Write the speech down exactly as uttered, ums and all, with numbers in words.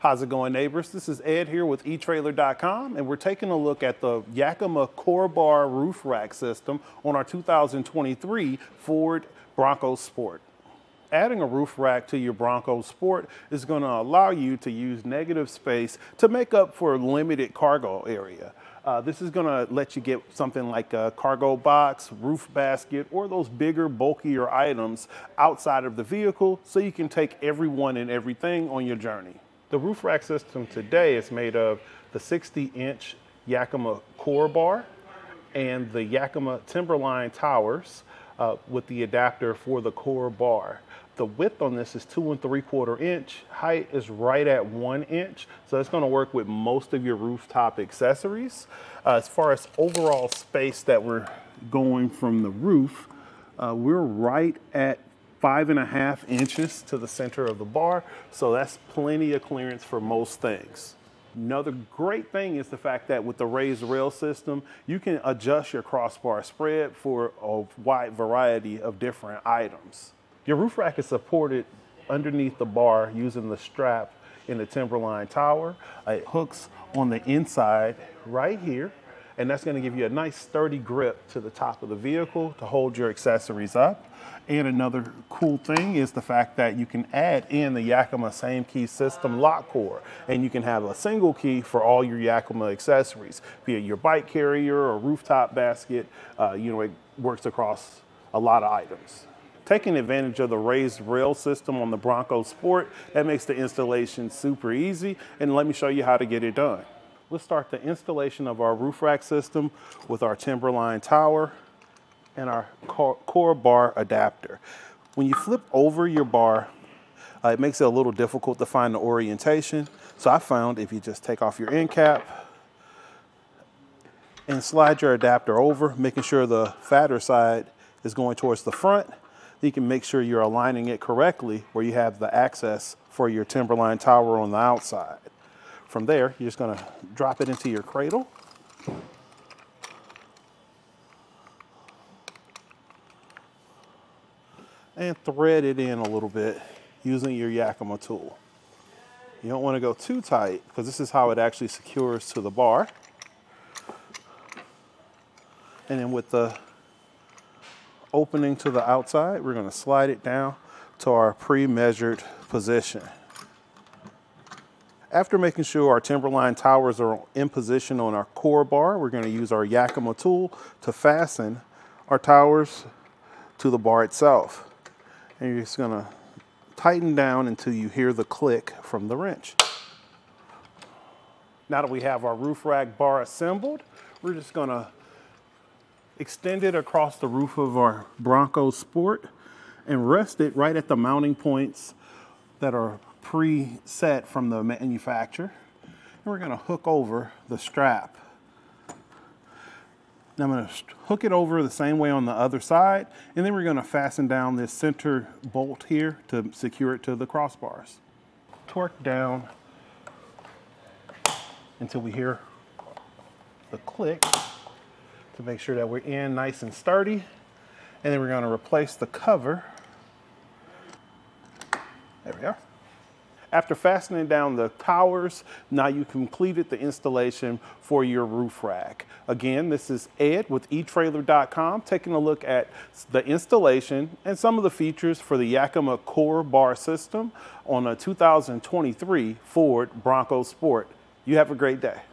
How's it going, neighbors? This is Ed here with e trailer dot com, and we're taking a look at the Yakima CoreBar roof rack system on our two thousand twenty-three Ford Bronco Sport. Adding a roof rack to your Bronco Sport is going to allow you to use negative space to make up for limited cargo area. Uh, this is going to let you get something like a cargo box, roof basket, or those bigger, bulkier items outside of the vehicle so you can take everyone and everything on your journey. The roof rack system today is made of the sixty inch Yakima CoreBar and the Yakima Timberline Towers, Uh, with the adapter for the CoreBar. The width on this is two and three quarter inch. Height is right at one inch. So it's gonna work with most of your rooftop accessories. Uh, as far as overall space that we're going from the roof, uh, we're right at five and a half inches to the center of the bar. So that's plenty of clearance for most things. Another great thing is the fact that with the raised rail system, you can adjust your crossbar spread for a wide variety of different items. Your roof rack is supported underneath the bar using the strap in the Timberline Tower. It hooks on the inside right here, and that's going to give you a nice sturdy grip to the top of the vehicle to hold your accessories up. And another cool thing is the fact that you can add in the Yakima Same Key System Lock Core, and you can have a single key for all your Yakima accessories, be it your bike carrier or rooftop basket. Uh, you know, it works across a lot of items. Taking advantage of the raised rail system on the Bronco Sport, that makes the installation super easy, and let me show you how to get it done. Let's start the installation of our roof rack system with our Timberline Tower and our CoreBar adapter. When you flip over your bar, uh, it makes it a little difficult to find the orientation. So I found if you just take off your end cap and slide your adapter over, making sure the fatter side is going towards the front, you can make sure you're aligning it correctly where you have the access for your Timberline Tower on the outside. From there, you're just gonna drop it into your cradle. And thread it in a little bit using your Yakima tool. You don't want to go too tight because this is how it actually secures to the bar. And then with the opening to the outside, we're going to slide it down to our pre-measured position. After making sure our Timberline Towers are in position on our CoreBar, we're going to use our Yakima tool to fasten our towers to the bar itself. And you're just gonna tighten down until you hear the click from the wrench. Now that we have our roof rack bar assembled, we're just gonna extend it across the roof of our Bronco Sport and rest it right at the mounting points that are preset from the manufacturer. And we're gonna hook over the strap. Now I'm gonna hook it over the same way on the other side, and then we're gonna fasten down this center bolt here to secure it to the crossbars. Torque down until we hear the click to make sure that we're in nice and sturdy. And then we're gonna replace the cover. There we are. After fastening down the towers, now you completed the installation for your roof rack. Again, this is Ed with e trailer dot com taking a look at the installation and some of the features for the Yakima CoreBar system on a two thousand twenty-three Ford Bronco Sport. You have a great day.